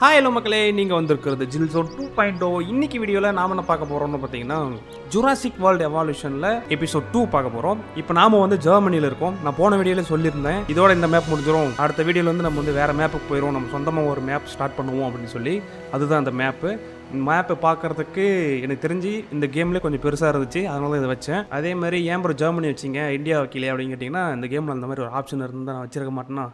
Hi, hello, Makalay. You are watching the Jill Zone 2.0. In this video, we are going to Jurassic World Evolution Episode 2. Now, we are in Germany. I told you in the previous video, we are going to map this map. In the video, we are going to start a map. We are going to start a map. Map பார்க்கிறதுக்கு எனக்கு தெரிஞ்சு இந்த கேம்ல கொஞ்சம் பெருசா இருந்துச்சு அதனால இத வச்சேன் அதே மாதிரி ஏம்பர் ஜெர்மனி வச்சீங்க இந்தியா வக்கிலே அப்படி கேட்டினா இந்த கேம்ல அந்த மாதிரி ஒரு ஆப்ஷன் இருந்தா நான் வச்சிருக்க மாட்டேனா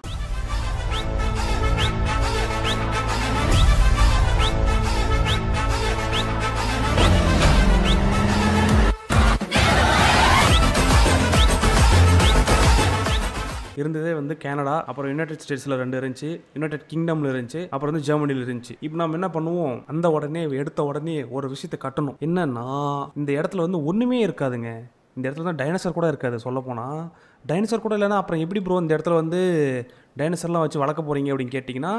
இருந்ததே வந்து கனடா அப்புறம் யுனைட்டட் ஸ்டேட்ஸ்ல ரெண்டு இருந்துச்சு யுனைட்டட் கிங்டம்ல இருந்துச்சு அப்புறம் வந்து ஜெர்மனில இருந்துச்சு இப்போ நாம என்ன பண்ணுவோம் அந்த உடனே எடுத்த உடனே ஒரு விஷயத்தை கட்டணும் என்னன்னா இந்த இடத்துல வந்து ஒண்ணுமே இருக்காதுங்க இந்த இடத்துல தான் டைனோசர் கூட இருக்காது சொல்ல போனா டைனோசர் கூட இல்லனா அப்புறம் எப்படி bro இந்த இடத்துல வந்து டைனோசர்லாம் வச்சு வளக்க போறீங்க அப்படி கேட்டிங்கனா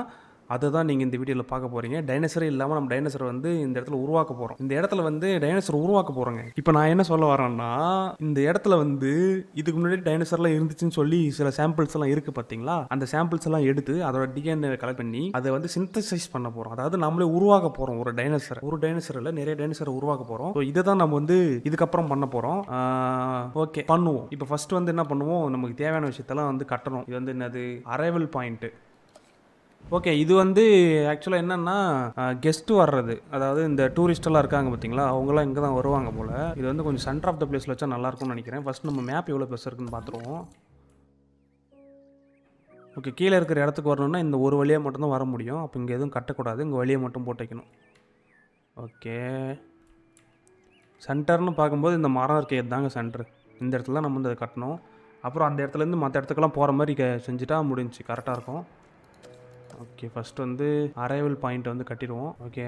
அதுதான் நீங்க இந்த வீடியோல பார்க்க போறீங்க டைனோசர் இல்லாம நம்ம டைனோசர் வந்து இந்த இடத்துல உருவாக்க போறோம் இந்த இடத்துல வந்து டைனோசர் உருவாக்க போறோங்க இப்போ நான் என்ன சொல்ல வரேன்னா இந்த இடத்துல வந்து இதுக்கு முன்னாடி டைனோசர்லாம் இருந்துச்சுன்னு சொல்லி சில சாம்பிள்ஸ் எல்லாம் இருக்கு பாத்தீங்களா அந்த சாம்பிள்ஸ் எல்லாம் எடுத்து அதோட டிஎன்ஏ கலெக்ட் பண்ணி அதை வந்து சிந்தசைஸ் பண்ண போறோம் அதாவது நாமளே உருவாக்க போறோம் ஒரு டைனோசர்ல நிறைய டைனோசர் உருவாக்க போறோம் சோ இத தான் நாம வந்து இதுக்கு அப்புறம் பண்ண போறோம் ஓகே பண்ணுவோம் இப்போ ஃபர்ஸ்ட் வந்து என்ன பண்ணுவோம் நமக்கு தேவையான விஷயத்தெல்லாம் வந்து கட்டணும் இது வந்து என்னது arrival point Okay, this is actually a guest to varradhu adhaavadhu indha tourist la irukanga pathingala avangala inga dhaan varuvaanga pole idu vandu konjam center of the place la vecha nalla irukum nenikiren first nama map evlo place irukku nu paathurom okay keela irukra edathukku varanumna indha oru valiya mattum dhaan vara mudiyum appo inga edhum katta koodadhu inga valiya mattum potekanum okay center nu paakumbodhu indha maram irukku edhaanga center indha edathula nama indha kattnom appo andha edathula irundhu matha edathukala pora mari senjita mudinchu correct ah irukum Okay, first on the arrival point on the Katiron. Okay,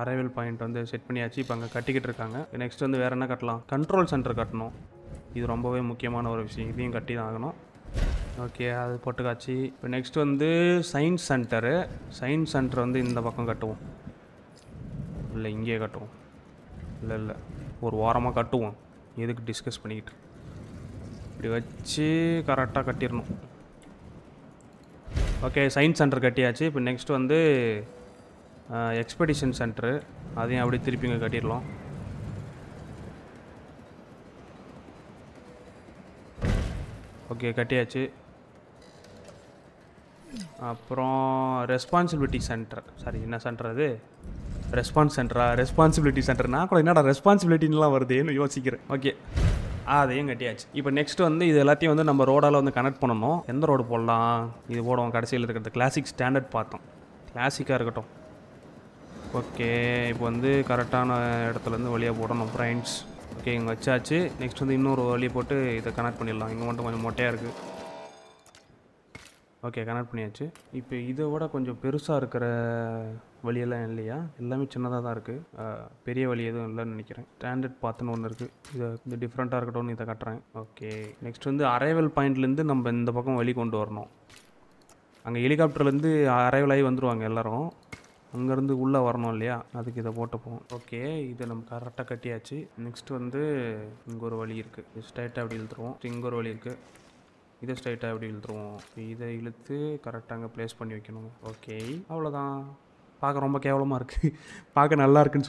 arrival point on the set Paniachi Panga Katikanga. Next on the Varana Katla. Control center Katno. This Rombowe Mukiman or being Katinagano. Okay, Potagachi. Next on the science center. Science center on the in the Bakangato. Lingagato. Lella or Warama Katu. You discuss Panit. Divachi Karata Katirno. Okay, science center kattiyachi. Next one the expedition center. That's why we திருப்பிங்க Okay, kattiyachi. Responsibility center. Sorry, என்ன center அது? Response center, responsibility center. நான் கூட என்னடா responsibility னலாம் வருதேன்னு யோசிக்கிறேன். Okay. அதையும் கட்டியாச்சு இப்போ நெக்ஸ்ட் வந்து இது எல்லாத்தையும் வந்து நம்ம ரோடால வந்து கனெக்ட் பண்ணனும் எந்த ரோட் போடலாம் இது போடுவோம் கடைசில இருக்கிறது கிளாசிக் ஸ்டாண்டர்ட் பார்த்தோம் கிளாசிக்கா இருக்கட்டும் ஓகே இப்போ வந்து கரெக்ட்டான இடத்துல இருந்து வழியா போடணும் ஃப்ரெண்ட்ஸ் ஓகே இங்க வச்சாச்சு நெக்ஸ்ட் வந்து இன்னொரு வழி போட்டு இத கனெக்ட் பண்ணிடலாம் இங்க வந்து கொஞ்சம் மொட்டையா இருக்கு ஓகே கனெக்ட் பண்ணியாச்சு இப்போ இதோட கொஞ்சம் பெருசா இருக்கிற வழி எல்லாம் இல்லையா எல்லாமே சின்னதா தான் இருக்கு பெரிய வழி எதுவும் இல்லன்னு நினைக்கிறேன் ஸ்டாண்டர்ட் பாத்னு ஒன்னு இருக்கு இது டிஃபரண்டா இருக்கட்டோன்னு இத கட்டறேன் ஓகே நெக்ஸ்ட் வந்து அரைவல் பாயிண்ட்ல இருந்து நம்ம இந்த பக்கம் வழி கொண்டு வரணும் அங்க ஹெலிகாப்டர்ல இருந்து அரைவல் ஆகி வந்துருவாங்க எல்லாரும் அங்க இருந்து உள்ள வரணும் இல்லையா அதுக்கு இத போட்டுப்போம் ஓகே இத நம்ம கரெக்ட்டா கட்டியாச்சு நெக்ஸ்ட் வந்து இங்க ஒரு வழி இருக்கு ஸ்ட்ரைட்டா அப்படியே இழுத்துறோம் இங்க ஒரு வழி இருக்கு இத ஸ்ட்ரைட்டா அப்படியே இழுத்துறோம் இத இழுத்து கரெக்ட்டா அங்க பிளேஸ் பண்ணி வைக்கணும் ஓகே அவ்வளவுதான் பாக்க ரொம்ப கேவலமா இருக்கு பாக்க நல்லா இருக்குன்னு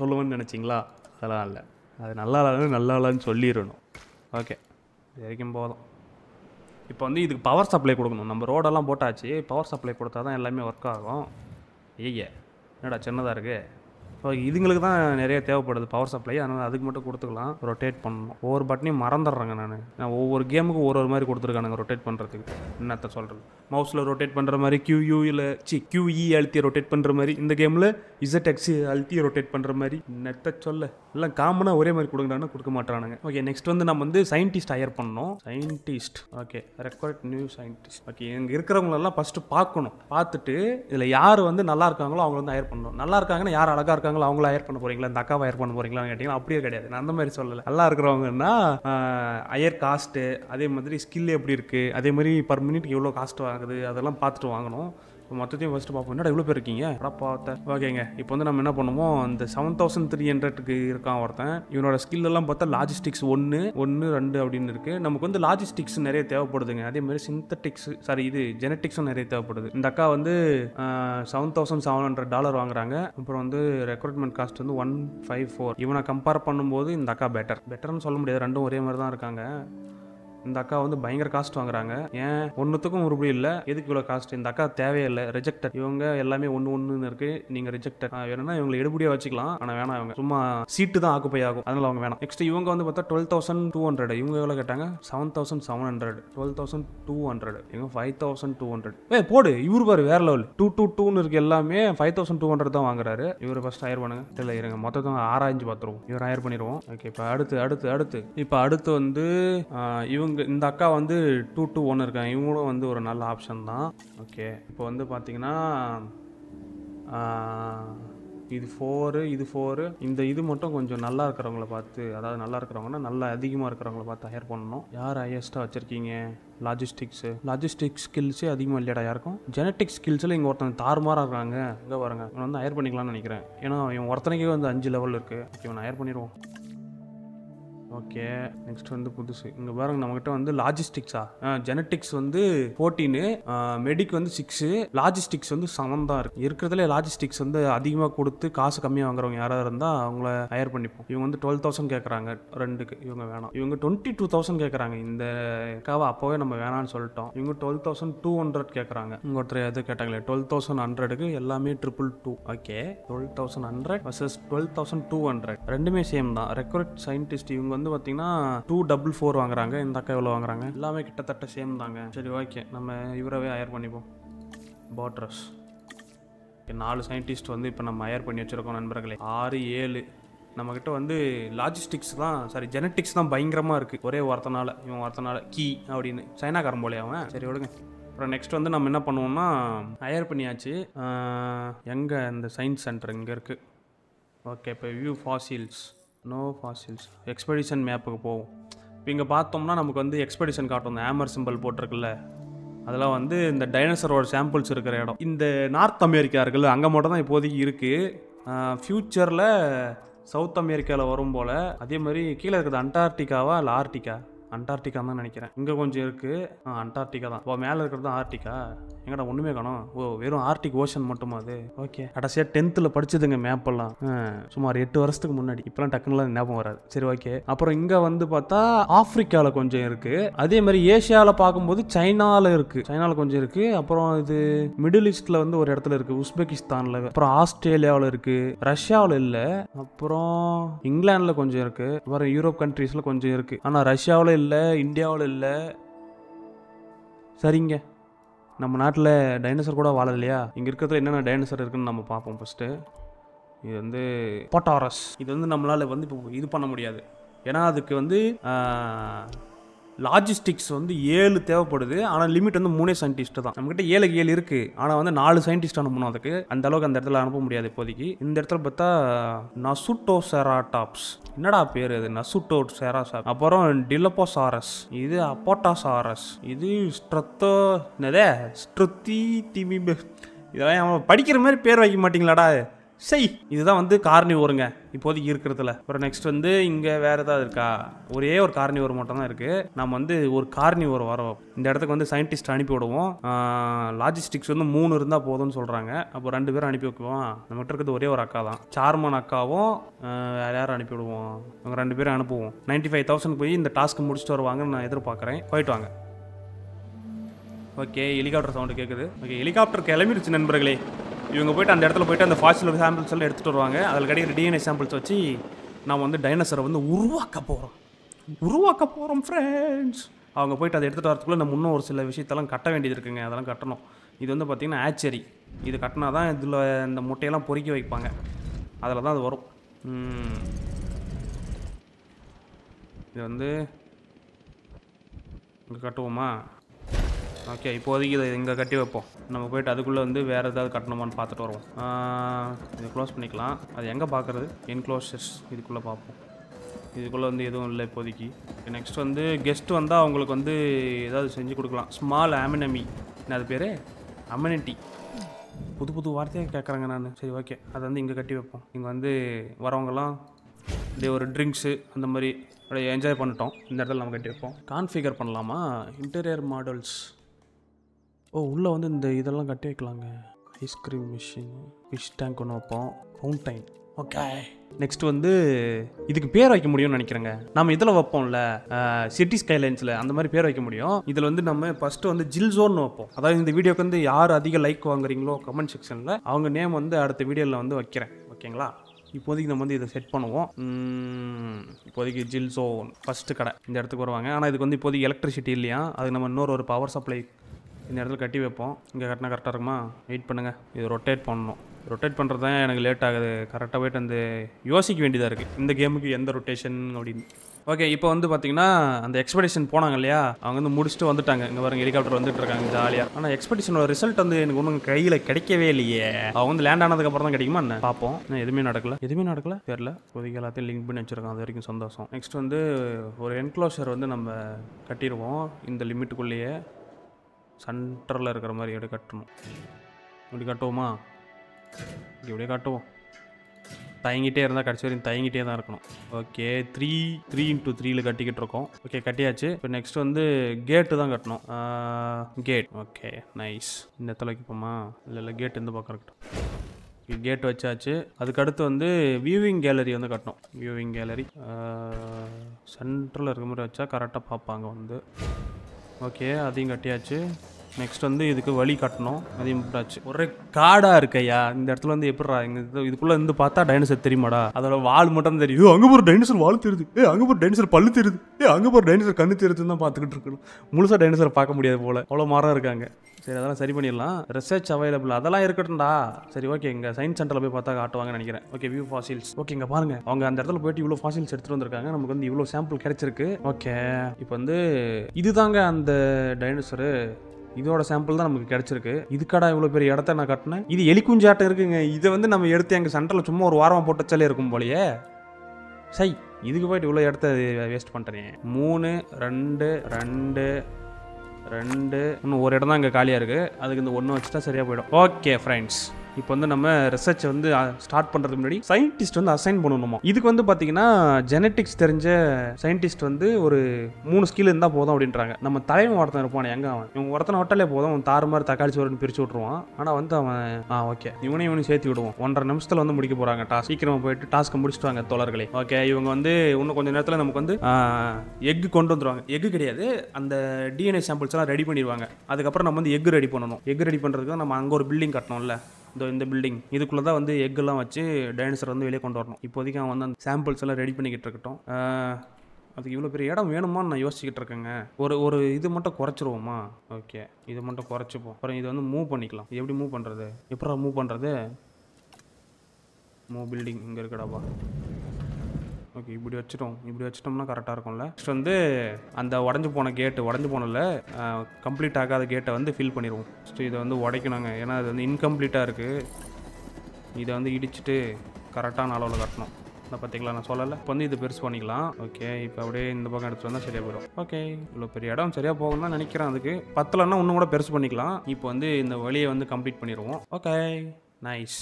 சொல்லுவேன்னு நினைச்சீங்களா அதெல்லாம் இல்ல அது நல்லா இல்லன்னு சொல்லிரணும் ஓகே இதேக்கும் போறோம் இப்போ வந்து இதுக்கு பவர் சப்ளை கொடுக்கணும் நம்ம ரோட் எல்லாம் போட்டாச்சு பவர் சப்ளை கொடுத்தா தான் எல்லாமே வர்க் ஆகும் ஏய் என்னடா சின்னதா இருக்கு சோ இதுங்களுக்கு தான் நிறைய தேவைப்படுது பவர் சப்ளை அதனால அதுக்கு மட்டும் கொடுத்துக்கலாம் ரொட்டேட் பண்ணனும் ஒவ்வொரு பட்டனையும் மறந்துறறேங்க நான் ஒவ்வொரு கேமுக்கு ஒவ்வொரு மாதிரி கொடுத்துருக்கானுங்க ரொட்டேட் பண்றதுக்கு என்னத்த சொல்றது மவுஸ்ல ரொட்டேட் பண்ற மாதிரி QU இல்ல QE அழுத்தி ரொட்டேட் பண்ற மாதிரி இந்த கேம்ல ZX அழுத்தி ரொட்டேட் பண்ற மாதிரி என்னத்த சொல்ல எல்லாம் காமனா ஒரே மாதிரி கொடுங்கடானா கொடுக்க மாட்டானுங்க ஓகே நெக்ஸ்ட் வந்து நம்ம வந்து சயின்டிஸ்ட் ஹையர் பண்ணனும் scientist okay required new scientist okay இங்க இருக்குறவங்க எல்லாம் ஃபர்ஸ்ட் பார்க்கணும் பார்த்துட்டு இதுல யார் வந்து நல்லா இருக்காங்களோ அவங்கள வந்து ஹையர் பண்ணனும் நல்லா இருக்காங்கன்னா யார் அழகா இருக்காங்க அவங்கள ஹையர் பண்ண போறீங்களா அந்த அக்காவை ஹையர் பண்ண போறீங்களான்னு கேட்டிங்களா அப்படியே கிடையாது நான் அந்த மாதிரி சொல்லல நல்லா இருக்குறவங்கன்னா ஹையர் காஸ்ட் அதே மாதிரி ஸ்கில் எப்படி இருக்கு அதே மாதிரி per minute எவ்வளவு காஸ்ட் ஆகுது அதெல்லாம் பார்த்துட்டு வாங்கணும் மொத்தத்தையும் ஃபர்ஸ்ட் பார்ப்போம். என்னடா இவ்வளோ பேர் இருக்கீங்க, அட பார்த்த ஓகேங்க. இப்போ வந்து நம்ம என்ன பண்ணுவோம், அந்த 7300க்கு இருக்கான் ஒருத்தன். இவனோட ஸ்கில் எல்லாம் பார்த்தா லாஜிஸ்டிக்ஸ் 1, 1, 2 அப்படின்னு இருக்கு. நமக்கு வந்து லாஜிஸ்டிக்ஸ் நிறைய தேவைப்படுதுங்க. அதே மாதிரி சிந்தட்டிக்ஸ் சாரி இது ஜெனட்டிக்ஸும் நிறைய தேவைப்படுது. இந்த அக்கா வந்து $7,700 வாங்குறாங்க. அப்புறம் வந்து ரெக்ரூட்மெண்ட் காஸ்ட் வந்து 154. இவனை கம்பேர் பண்ணும்போது இந்த அக்கா பெட்டர்னு சொல்ல முடியாது, ரெண்டும் ஒரே மாதிரி தான் இருக்காங்க. இந்த அக்கா வந்து பயங்கர காஸ்ட் வாங்குறாங்க. ஏன் ஒன்றுத்துக்கும் உருப்படி இல்லை, எதுக்கு இவ்வளோ காஸ்ட், இந்த அக்கா தேவையில்லை, ரிஜெக்டட். இவங்க எல்லாமே 1, 1 இருக்கு, நீங்கள் ரிஜெக்டட் வேணும்னா இவங்களை எடுபடியாக வச்சுக்கலாம், ஆனால் வேணாம், இவங்க சும்மா சீட்டு தான் ஆக்குப்பை ஆகும், அதனால அவங்க வேணாம். நெக்ஸ்ட் இவங்க வந்து பார்த்தா 12,200. இவங்க எவ்வளோ கேட்டாங்க, 7,700. 12,200 இவங்க 5,200. போடு இவரு பாரு வேற லெவல், 2, 2, 2 இருக்கு எல்லாமே. 5,200 தான் வாங்குறாரு இவர். ஃபர்ஸ்ட் ஹயர் பண்ணுங்க, தெரியல இருங்க, மொத்தம் ஆராய்ஞ்சு பார்த்துருவோம், இவர் ஹயர் பண்ணிடுவோம். ஓகே இப்போ அடுத்து வந்து இவங்க இந்த அக்கா வந்து 2, 2, 1 இருக்காங்க. இவங்களும் வந்து ஒரு நல்ல ஆப்ஷன் தான். ஓகே இப்போ வந்து பார்த்தீங்கன்னா இது 4, இது 4. இந்த இது மட்டும் கொஞ்சம் நல்லா இருக்கிறவங்கள பார்த்து, அதாவது நல்லா இருக்கிறவங்கன்னா நல்லா அதிகமாக இருக்கிறவங்கள பார்த்து ஹையர் பண்ணணும். யார் ஹையஸ்ட்டாக வச்சுருக்கீங்க? லாஜிஸ்டிக்ஸ் ஸ்கில்ஸே அதிகமாக இல்லையாடா யாருக்கும். ஜெனட்டிக் ஸ்கில்ஸில் இங்கே ஒருத்தன் தாறுமாறாக இருக்காங்க. இங்கே பாருங்க, இவன் வந்து ஹையர் பண்ணிக்கலாம்னு நினைக்கிறேன், ஏன்னா இவன் ஒருத்தனைக்கே வந்து 5 லெவல் இருக்குது. ஓகே இவன் ஹையர் பண்ணிடுவோம். ஓகே நெக்ஸ்ட் வந்து புதுசு, இங்கே பாருங்க, நம்மகிட்ட வந்து லாஜிஸ்டிக்ஸா ஜெனட்டிக்ஸ் வந்து 14, மெடிக் வந்து 6, லாஜிஸ்டிக்ஸ் வந்து 7 தான் இருக்கு. இருக்கிறதுல லாஜிஸ்டிக்ஸ் வந்து அதிகமாக கொடுத்து காசு கம்மியாக வாங்குறவங்க யாராவது இருந்தால் அவங்கள ஹையர் பண்ணிப்போம். இவங்க வந்து 12,000 கேட்குறாங்க ரெண்டுக்கு, இவங்க வேணாம். இவங்க 22,000 கேட்குறாங்க, இந்த காவை அப்போவே நம்ம வேணான்னு சொல்லிட்டோம். இவங்க 12,200 கேட்குறாங்க. இங்கே ஒருத்தர் எது கேட்டாங்களே 12,100க்கு எல்லாமே 222. ஓகே 12,100 வர்சஸ் 12,200 ரெண்டுமே சேம் தான். ரெக்ரூட் சயின்டிஸ்ட் இவங்க வந்து பார்த்தீங்கன்னா 244 வாங்குறாங்க, இந்த அக்கா எவ்வளோ வாங்குறாங்க, எல்லாமே கிட்டத்தட்ட சேம் தாங்க. சரி ஓகே நம்ம இவரவே ஹையர் பண்ணிப்போம். பாட்ரஸ் 4 சயின்டிஸ்ட் வந்து இப்போ நம்ம ஹையர் பண்ணி வச்சுருக்கோம் நண்பர்களே. 6, 7 நம்மக்கிட்ட வந்து லாஜிஸ்டிக்ஸ் தான் சாரி ஜெனட்டிக்ஸ் தான் பயங்கரமாக இருக்குது. ஒரே வார்த்தைனால இவன் வார்த்தைனால கீ அப்படின்னு சைனாக்காரன் போலே அவன். சரி விடுங்க. அப்புறம் நெக்ஸ்ட் வந்து நம்ம என்ன பண்ணுவோம்னா, ஹையர் பண்ணியாச்சு. எங்கே இந்த சயின்ஸ் சென்டர் இங்கே இருக்குது. ஓகே இப்போ view fossils no fossils expedition மேப்புக்கு போவோம். இப்போ இங்கே பார்த்தோம்னா நமக்கு வந்து எக்ஸ்பெடிஷன் காட்டும். இந்த ஹேமர் சிம்பிள் போட்டிருக்குல்ல, அதெல்லாம் வந்து இந்த டைனோசரோட சாம்பிள்ஸ் இருக்கிற இடம். இந்த நார்த் அமெரிக்கா இருக்குல்ல, அங்கே மட்டும் தான் இப்போதைக்கு இருக்குது. ஃப்யூச்சரில் சவுத் அமெரிக்காவில் வரும் போல். அதே மாதிரி கீழே இருக்குது அண்டார்டிகாவா இல்லை ஆர்டிகா, அண்டார்டிகா தான் நினைக்கிறேன். இங்கே கொஞ்சம் இருக்குது, அண்டார்டிகா தான். இப்போ மேலே இருக்கிறது தான் ஆர்டிகா. எங்கடா ஒன்றுமே காணோம், ஓ வெறும் ஆர்டிக் ஓஷன் மட்டுமா அது. ஓகே கடைசியாக 10th படிச்சதுங்க மேப்பெல்லாம், சுமார் 8 வருஷத்துக்கு முன்னாடி. இப்போலாம் டக்குனுலாம் ஞாபகம் வராது. சரி ஓகே. அப்புறம் இங்கே வந்து பார்த்தா ஆஃப்ரிக்காவில் கொஞ்சம் இருக்குது. அதே மாதிரி ஏஷியாவில் பார்க்கும்போது சைனாவில் இருக்குது, சைனாவில் கொஞ்சம் இருக்குது. அப்புறம் இது மிடில் ஈஸ்டில் வந்து ஒரு இடத்துல இருக்குது, உஸ்பெகிஸ்தானில். அப்புறம் ஆஸ்திரேலியாவில் இருக்குது, ரஷ்யாவில் இல்லை. அப்புறம் இங்கிலாண்டில் கொஞ்சம் இருக்குது. அப்புறம் யூரோப் கண்ட்ரீஸில் கொஞ்சம் இருக்குது, ஆனால் ரஷ்யாவில் இல்லை, இந்தியாவில் இல்லை. சரிங்க, நம்ம நாட்டில் டைனோசர் கூட வாழலையா? இங்கே இருக்கிறதுல என்னென்ன டைனோசர் இருக்குன்னு நம்ம பார்ப்போம். ஃபஸ்ட்டு இது வந்து போட்டாரஸ். இது வந்து நம்மளால் வந்து இப்போ இது பண்ண முடியாது, ஏன்னா அதுக்கு வந்து லாஜிஸ்டிக்ஸ் வந்து 7 தேவைப்படுது. ஆனால் லிமிட் வந்து 3 சயின்டிஸ்ட்டு தான். நம்மகிட்ட 7க்கு 7 இருக்குது, ஆனால் வந்து 4 சயின்டிஸ்ட் அனுப்பணும். அதுக்கு அந்த அளவுக்கு அந்த இடத்துல அனுப்ப முடியாது இப்போதைக்கு. இந்த இடத்துல பார்த்தா நசுட்டோசெராடாப்ஸ், என்னடா பேர் அது, நசுட்டோசெராடாப்ஸ். அப்புறம் டிலப்போசாரஸ், இது அப்போட்டாசாரஸ், இது ஸ்ட்ரத்தோ என்னதே ஸ்ட்ருத்தி திமி. இதெல்லாம் நம்ம படிக்கிற மாதிரி பேர் வைக்க மாட்டிங்களாடா. சரி இதுதான் வந்து கார்னி ஓருங்க இப்போதைக்கு இருக்கிறதுல. அப்புறம் நெக்ஸ்ட் வந்து இங்கே வேறு ஏதாவது இருக்கா? ஒரே ஒரு கார்னி ஓர் மட்டும் தான் இருக்குது. நம்ம வந்து ஒரு கார்னி ஓர் வரோம். இந்த இடத்துக்கு வந்து சயின்டிஸ்ட் அனுப்பி விடுவோம். லாஜிஸ்டிக்ஸ் வந்து 3 இருந்தால் போதும்னு சொல்கிறாங்க. அப்போ 2 பேரும் அனுப்பி வைக்குவோம். நம்மகிட்ட இருக்கிறது ஒரே ஒரு அக்கா தான், சார்மன் அக்காவும் வேறு யாரும் அனுப்பி விடுவோம். அவங்க 2 பேரும் அனுப்புவோம். 95,000 போய் இந்த டாஸ்க்கு முடிச்சுட்டு வருவாங்கன்னு நான் எதிர்பார்க்குறேன். போயிட்டு வாங்க. ஓகே ஹெலிகாப்டர் சவுண்டு கேட்குது. ஓகே ஹெலிகாப்டர் கிளம்பிடுச்சு நண்பர்களே. இவங்க போய்ட்டு அந்த இடத்துல போய்ட்டு அந்த ஃபாசில் சாம்பிள்ஸ் எல்லாம் எடுத்துகிட்டு வருவாங்க. அதில் கிடைக்கிற டிஎன்ஏ சாம்பிள்ஸ் வச்சு நம்ம வந்து டைனோசரை வந்து உருவாக்க போகிறோம் ஃப்ரெண்ட்ஸ். அவங்க போய்ட்டு அதை எடுத்துகிட்டு வரதுக்குள்ளே நம்ம இன்னும் ஒரு சில விஷயத்தெல்லாம் கட்ட வேண்டியது இருக்குங்க, அதெல்லாம் கட்டணும். இது வந்து பார்த்திங்கன்னா ஆச்சரி. இது கட்டினா தான் இதில் இந்த முட்டையெல்லாம் பொறுக்கி வைப்பாங்க, அதில் தான் அது வரும். இது வந்து இங்கே கட்டுவோமா? ஓகே இப்போதைக்கு இதை இங்கே கட்டி வைப்போம். நம்ம போய்ட்டு அதுக்குள்ளே வந்து வேறு ஏதாவது கட்டணுமான்னு பார்த்துட்டு வருவோம். இதை க்ளோஸ் பண்ணிக்கலாம். அது எங்கே பார்க்குறது? என்க்ளோஷர்ஸ், இதுக்குள்ளே பார்ப்போம். இதுக்குள்ளே வந்து எதுவும் இல்லை இப்போதைக்கு. நெக்ஸ்ட் வந்து கெஸ்ட் வந்தால் அவங்களுக்கு வந்து ஏதாவது செஞ்சு கொடுக்கலாம். ஸ்மால் அமினமி, என்ன அது பேர், அமினிட்டி. புது புது வார்த்தையை கேட்குறாங்க. நான் சரி ஓகே அதை வந்து இங்கே கட்டி வைப்போம். இங்கே வந்து வரவங்கலாம் இதே ஒரு ட்ரிங்க்ஸு அந்த மாதிரி அப்படியே என்ஜாய் பண்ணிட்டோம். இந்த இடத்துல நம்ம கட்டி வைப்போம். கான்ஃபிகர் பண்ணலாமா இன்டீரியர் மாடல்ஸ்? ஓ உள்ளே வந்து இந்த இதெல்லாம் கட்டி வைக்கலாங்க. ஐஸ்கிரீம் மிஷின், ஃபிஷ் டேங்க் ஒன்று வைப்போம், ஃபவுண்டைன். ஓகே நெக்ஸ்ட் வந்து இதுக்கு பேர் வைக்க முடியும்னு நினைக்கிறேங்க. நம்ம இதில் வைப்போம்ல சிட்டி ஸ்கைலைன்ஸில் அந்த மாதிரி பேர் வைக்க முடியும். இதில் வந்து நம்ம ஃபஸ்ட்டு வந்து ஜில் ஜோன் வைப்போம். அதாவது இந்த வீடியோக்கு வந்து யார் அதிக லைக் வாங்குறீங்களோ கமெண்ட் செக்ஷனில் அவங்க நேம் வந்து அடுத்த வீடியோவில் வந்து வைக்கிறேன். ஓகேங்களா? இப்போதைக்கு நம்ம வந்து இதை செட் பண்ணுவோம். இப்போதைக்கு ஜில் ஜோன் ஃபஸ்ட்டு கடை இந்த இடத்துக்கு வருவாங்க. ஆனால் இதுக்கு வந்து இப்போதைக்கு எலக்ட்ரிசிட்டி இல்லையா, அதுக்கு நம்ம இன்னொரு ஒரு பவர் சப்ளை இந்த இடத்துல கட்டி வைப்போம். இங்கே கட்டினா கரெக்டாக இருக்குமா? வெயிட் பண்ணுங்கள். இது ரொட்டேட் பண்ணணும். ரொட்டேட் பண்ணுறது தான் எனக்கு லேட் ஆகுது. கரெக்டாக போய்ட்டு வந்து யோசிக்க வேண்டியதாக இருக்குது இந்த கேமுக்கு எந்த ரொட்டேஷன் அப்படின்னு. ஓகே இப்போ வந்து பார்த்தீங்கன்னா அந்த எக்ஸ்பெடிஷன் போனாங்க இல்லையா, அவங்க வந்து முடிச்சுட்டு வந்துட்டாங்க. இங்கே பாருங்க ஹெலிகாப்டர் வந்துட்டு இருக்காங்க ஜாலியாக. ஆனால் எக்ஸ்பெடிஷனோட ரிசல்ட் வந்து எனக்கு ஒன்றும் கையில் கிடைக்கவே இல்லையே. அவங்க வந்து லேண்ட் ஆனதுக்கப்புறம் தான் கிடைக்குமா என்ன பார்ப்போம். நான் எதுவுமே நடக்கல தெரியல. இப்போதைக்கு எல்லாத்தையும் லிங்க் பண்ணி வச்சுருக்காங்க. அது வரைக்கும் சந்தோஷம். நெக்ஸ்ட் வந்து ஒரு என்க்ளோஷர் வந்து நம்ம கட்டிடுவோம். இந்த லிமிட்டுக்குள்ளேயே சென்டரில் இருக்கிற மாதிரி எப்படி கட்டணும்? இப்படி கட்டுவோமா? இப்படியே கட்டுவோம். தயங்கிட்டே இருந்தால் கடைசி வரையும் தயங்கிட்டே தான் இருக்கணும். ஓகே 3x3 கட்டிக்கிட்டு இருக்கோம். ஓகே கட்டியாச்சு. இப்போ நெக்ஸ்ட் வந்து கேட்டு தான் கட்டணும். Gate okay nice. இந்த இடத்துல வைப்போமா? இல்லை கேட் இந்த பக்கம் இருக்கட்டும். கேட் வச்சாச்சு. அதுக்கடுத்து வந்து வியூவிங் கேலரி வந்து கட்டணும். வியூவிங் கேலரி சென்டரில் இருக்கிற மாதிரி வச்சா கரெக்டாக பார்ப்பாங்க வந்து. ஓகே அதையும் கட்டியாச்சு. நெக்ஸ்ட் வந்து இதுக்கு வழி கட்டணும். அதையும் போட்டாச்சு. ஒரே காடாக இருக்கையா இந்த இடத்துல வந்து எப்படிடா இங்கே இதுக்குள்ளே வந்து பார்த்தா டைனோசர் தெரியுமாடா? அதோட வால் மட்டும் தெரியும். அங்கே போகிற டைனோசர் வால் தெரியுது. அங்கே போகிற டைனோசர் பல்லு தெரியுது. அங்கே போகிற டைனோசர் கண்ணு தெரியுதுன்னு தான் பார்த்துக்கிட்டு இருக்கணும். முழுசாக டைனோசரை பார்க்க முடியாது போல். அவ்வளோ மரம் இருக்காங்க. சரி அதெல்லாம் சரி பண்ணிடலாம். ரிசர்ச் அவைலபிள் அதெல்லாம் இருக்கட்டும்டா. சரி ஓகே இங்கே சயின்ஸ் சென்டரில் போய் பார்த்தா காட்டுவாங்கன்னு நினைக்கிறேன். Okay view fossils. ஓகே இங்கே பாருங்கள் அவங்க அந்த இடத்துல போய்ட்டு இவ்வளோ ஃபாசில்ஸ் எடுத்துகிட்டு வந்திருக்காங்க. நமக்கு வந்து இவ்வளோ சாம்பிள் கிடைச்சிருக்கு. ஓகே இப்போ வந்து இதுதாங்க அந்த டைனோசரு. இதோட சாம்பிள் தான் நமக்கு கிடைச்சிருக்கு. இதுக்காடா இவ்வளோ பெரிய இடத்த நான் கட்டினேன். இது எலிக்குஞ்சாட்டம் இருக்குங்க. இதை வந்து நம்ம எடுத்து எங்கள் சென்டரில் சும்மா ஒரு வாரமாக போட்டச்சாலே இருக்கும் போலயே. சை இதுக்கு போய்ட்டு இவ்வளோ இடத்த வேஸ்ட் பண்ணிட்டேன். 3, 2, 2, 2 இன்னும் ஒரு இடம் தான் இங்கே காலியாக இருக்குது. அதுக்கு இந்த 1 வச்சுட்டா சரியாக போயிடும். ஓகே ஃப்ரெண்ட்ஸ் இப்போ வந்து நம்ம ரிசர்ச் வந்து ஸ்டார்ட் பண்ணுறதுக்கு முன்னாடி சயின்டிஸ்ட் வந்து அசைன் பண்ணணுமா? இதுக்கு வந்து பார்த்தீங்கன்னா ஜெனட்டிக்ஸ் தெரிஞ்ச சயின்டிஸ்ட் வந்து ஒரு 3 ஸ்கில் இருந்தால் போதும் அப்படின்றாங்க. நம்ம தலைவன் ஒருத்தன் இருப்பானே, எங்கே அவன் இவங்க ஒருத்தனை விட்டாலே போதும். அவன் தாறு மாதிரி தக்காளி சோறுன்னு பிரித்து விட்ருவான். ஆனால் வந்து அவன் ஓகே இவனையும் சேர்த்து விடுவோம். 1.5 நிமிஷத்தில் வந்து முடிக்க போகிறாங்க டாஸ்க். சீக்கிரமாக போயிட்டு டாஸ்க்கை முடிச்சுட்டு வாங்க தோழர்களே. ஓகே இவங்க வந்து இன்னும் கொஞ்சம் நேரத்தில் நமக்கு வந்து எக்கு கொண்டு வந்துடுவாங்க. எக்கு கிடையாது, அந்த டிஎன்ஏ சாம்பிள்ஸ் எல்லாம் ரெடி பண்ணிடுவாங்க. அதுக்கப்புறம் நம்ம வந்து எக்கு ரெடி பண்ணணும். எக்கு ரெடி பண்ணுறதுக்கு தான் நம்ம அங்கே ஒரு பில்டிங் கட்டணும்ல. இந்த பில்டிங் இதுக்குள்ளே தான் வந்து எக்கெல்லாம் வச்சு டைனோசர் வந்து வெளியே கொண்டு வரணும். இப்போதைக்கு அவன் வந்து அந்த சாம்பிள்ஸ் எல்லாம் ரெடி பண்ணிக்கிட்டு இருக்கட்டும். அதுக்கு இவ்வளோ பெரிய இடம் வேணுமான்னு நான் யோசிச்சுக்கிட்டு இருக்கேங்க. ஒரு இது மட்டும் குறைச்சிருவோமா? ஓகே இது மட்டும் குறைச்சிப்போம். அப்புறம் இது வந்து மூவ் பண்ணிக்கலாம். இது எப்படி மூவ் பண்ணுறது? எப்படா மூவ் பண்ணுறது? மூவ் பில்டிங் இங்கே இருக்கடாப்பா. ஓகே இப்படி வச்சுட்டோம்னா கரெக்டாக இருக்கும்ல. நெக்ஸ்ட் வந்து அந்த உடஞ்சி போனல கம்ப்ளீட் ஆகாத கேட்டை வந்து ஃபில் பண்ணிடுவோம். நெக்ஸ்ட் இதை வந்து உடைக்கணுங்க. ஏன்னா அது வந்து இன்கம்ப்ளீட்டாக இருக்குது. இதை வந்து இடிச்சுட்டு கரெக்டான அளவில் கட்டணும். நான் பார்த்திங்களா நான் சொல்லலை. இப்போ வந்து இது பெருசு பண்ணிக்கலாம். ஓகே இப்போ அப்படியே இந்த பக்கம் எடுத்துகிட்டு வந்தால் சரியாக போயிடும். ஓகே இவ்வளோ பெரிய இடம் சரியாக போகணும் தான் நினைக்கிறேன். அதுக்கு பத்தலைன்னா இன்னும் கூட பெருசு பண்ணிக்கலாம். இப்போ வந்து இந்த வழியை வந்து கம்ப்ளீட் பண்ணிடுவோம். Okay nice.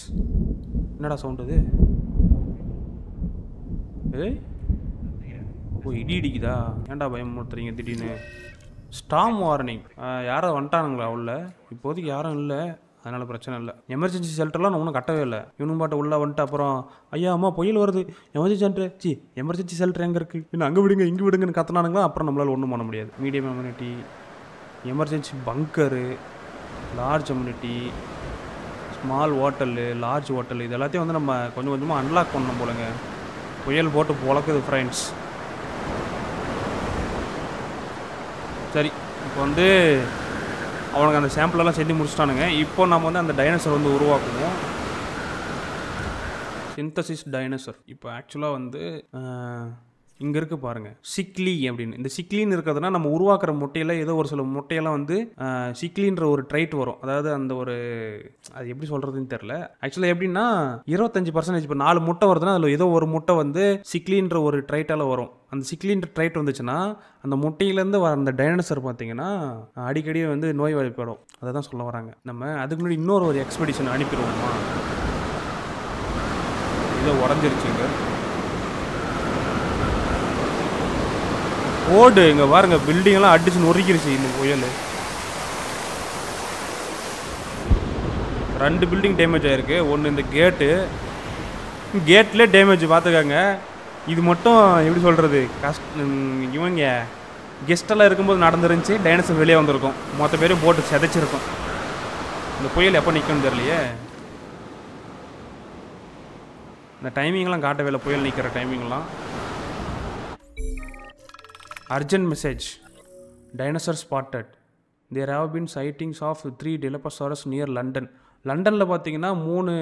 என்னடா சவுண்டு இது? ஓ இடி இடிக்குதா? ஏன்டா பயமுறுத்துறீங்க திடீர்னு? Storm warning. யாரோ வந்துட்டானுங்களா உள்ள? இப்போதைக்கு யாரும் இல்லை, அதனால் பிரச்சனை இல்லை. எமர்ஜென்சி ஷெல்டர்லாம் நான் ஒன்றும் கட்டவே இல்லை. இவனும் பாட்டு உள்ளே வந்துட்டு அப்புறம் ஐயா அம்மா புயல் வருது emergency shelter C emergency shelter எங்கே இருக்குது இன்னும் அங்கே விடுங்க இங்கே விடுங்கன்னு கற்றுனானுங்களா. அப்புறம் நம்மளால் ஒன்றும் பண்ண முடியாது. Medium community, emergency bunker, large community, small hotel, large hotel, இது எல்லாத்தையும் வந்து நம்ம கொஞ்சம் கொஞ்சமாக அன்லாக் பண்ணணும் போலங்க. புயல் போட்டு பொழக்குது ஃப்ரெண்ட்ஸ். சரி இப்போ வந்து அவனுக்கு அந்த சாம்பிளெல்லாம் செஞ்சு முடிச்சிட்டானுங்க. இப்போ நம்ம வந்து அந்த டைனோசர் வந்து உருவாக்குவோம். Synthesis dinosaur. இப்போ ஆக்சுவலாக வந்து இங்கே இருக்குது பாருங்கள் சிக்லி அப்படின்னு. இந்த சிக்லின்னு இருக்கிறதுனா நம்ம உருவாக்குற முட்டையில் ஏதோ ஒரு சில முட்டையெல்லாம் வந்து சிக்லின்ற ஒரு ட்ரைட் வரும். அதாவது அந்த ஒரு அது எப்படி சொல்கிறதுன்னு தெரில. ஆக்சுவலாக எப்படின்னா 25% இப்போ 4 முட்டை வருதுன்னா அதில் ஏதோ ஒரு முட்டை வந்து சிக்லின்ற ஒரு ட்ரைட்டால் வரும். அந்த சிக்லின்ற ட்ரைட் வந்துச்சுன்னா அந்த முட்டையிலேருந்து வர அந்த டைனோசர் பார்த்தீங்கன்னா அடிக்கடி வந்து நோய் வாய்ப்படும். அதை தான் சொல்ல வராங்க. நம்ம அதுக்கு முன்னாடி இன்னொரு ஒரு எக்ஸ்பெடிஷன் அனுப்பிடுவோமா? இதை உடஞ்சிருச்சுங்க ஓடு. இங்கே பாருங்க பில்டிங்கெல்லாம் அடிச்சு நொறுக்கிருச்சு இந்த புயல். 2 பில்டிங் டேமேஜ் ஆகிருக்கு. ஒன்று இந்த கேட்லேயே டேமேஜ் பார்த்துக்காங்க. இது மட்டும் எப்படி சொல்கிறது, இவங்க கெஸ்டெல்லாம் இருக்கும்போது நடந்துருந்துச்சு. டைனோசர் வெளியே வந்திருக்கும், மொத்த பேரும் போட்டு செதைச்சிருக்கும். இந்த புயல் எப்போ நிற்கணும்னு தெரியலையே. இந்த டைமிங்லாம் காட்ட வேலை, புயல் நிற்கிற டைமிங்லாம். Urgent message. Dinosaur spotted. There have been sightings of 3 Dilophosaurus near London. லண்டனில் பார்த்தீங்கன்னா 3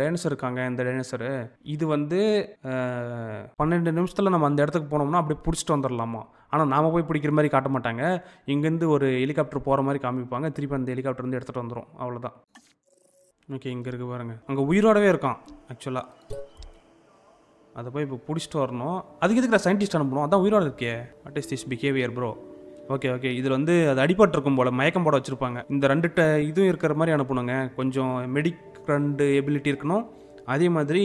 டைனோசர் இருக்காங்க. இந்த டைனோசரு இது வந்து 12 நிமிஷத்தில் நம்ம அந்த இடத்துக்கு போனோம்னா அப்படியே பிடிச்சிட்டு வந்துடலாமா? ஆனால் நாம் போய் பிடிக்கிற மாதிரி காட்ட மாட்டாங்க. இங்கேருந்து ஒரு ஹெலிகாப்டர் போகிற மாதிரி காமிப்பாங்க. திருப்பி அந்த ஹெலிகாப்டர் வந்து எடுத்துகிட்டு வந்துடும். அவ்வளோதான். ஓகே இங்கே இருக்குது பாருங்கள். அங்கே உயிரோடவே இருக்கான் ஆக்சுவலாக. அதை போய் இப்போ பிடிச்சிட்டு வரணும். அதுக்கு இதுக்கு நான் சயின்டிஸ்ட் அனுப்பணும். அதான் உயிரோட இருக்கே. What is this behaviour bro? Okay okay இதில் வந்து அது அடிபட்டிருக்கும் போல், மயக்கம் போட வச்சுருப்பாங்க. இந்த 2 இதுவும் இருக்கிற மாதிரி அனுப்பணுங்க. கொஞ்சம் மெடிக் 2 எபிலிட்டி இருக்கணும். அதே மாதிரி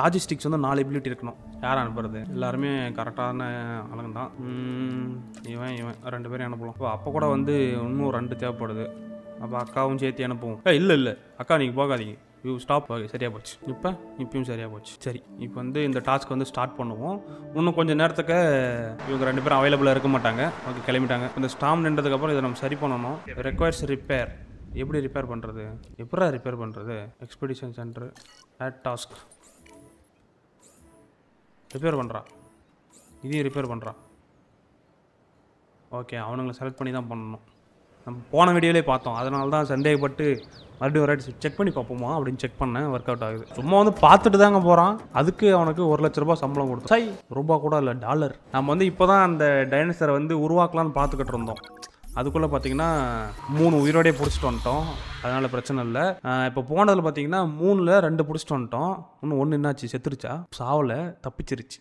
லாஜிஸ்டிக்ஸ் வந்து 4 எபிலிட்டி இருக்கணும். யார் அனுப்புறது? எல்லாருமே கரெக்டான ஆளுங்க தான். இவன் 2 பேரும் அனுப்பலாம். இப்போ அப்போ கூட வந்து இன்னும் 2 தேவைப்படுது. அப்போ அக்காவும் சேர்த்து அனுப்புவோம். இல்லை அக்கா நீங்கள் போகாதீங்க. ஸ்டாப். ஆகி சரியாக போச்சு. இப்பயும் சரியாக போச்சு. சரி இப்போ வந்து இந்த டாஸ்க் வந்து ஸ்டார்ட் பண்ணுவோம். இன்னும் கொஞ்சம் நேரத்துக்கு இவங்க 2 பேரும் அவைலபிளாக இருக்க மாட்டாங்க. ஓகே கிளம்பிட்டாங்க. இந்த ஸ்டாம் நின்றதுக்கப்புறம் இதை நம்ம சரி பண்ணணும். Requires repair. எப்படி ரிப்பேர் பண்ணுறது? Expedition centre add task repair பண்ணுறான். இதையும் ரிப்பேர் பண்ணுறான். ஓகே அவனுங்களை செலக்ட் பண்ணி தான் பண்ணணும். நம்ம போன வீடியோவிலே பார்த்தோம். அதனால தான் சந்தேகப்பட்டு மறுபடியும் ஒரு செக் பண்ணி பார்ப்போமா அப்படின்னு செக் பண்ணேன். ஒர்க் அவுட் ஆகுது. சும்மா வந்து பார்த்துட்டு தாங்க போகிறான். அதுக்கு அவனுக்கு $1,00,000 சம்பளம் கொடுத்தோம். சரி ரூபா கூட இல்லை, டாலர். நம்ம வந்து இப்போ தான் அந்த டைனோசரை வந்து உருவாக்கலான்னு பார்த்துக்கிட்டு இருந்தோம். அதுக்குள்ளே பார்த்தீங்கன்னா 3 உயிரோடே பிடிச்சிட்டு வந்துட்டோம். அதனால் பிரச்சனை இல்லை. இப்போ போனதில் பார்த்தீங்கன்னா 3ல் 2 பிடிச்சிட்டு வந்துட்டோம். இன்னும் 1 என்னாச்சு? செத்துருச்சா? சாவில் தப்பிச்சிருச்சு.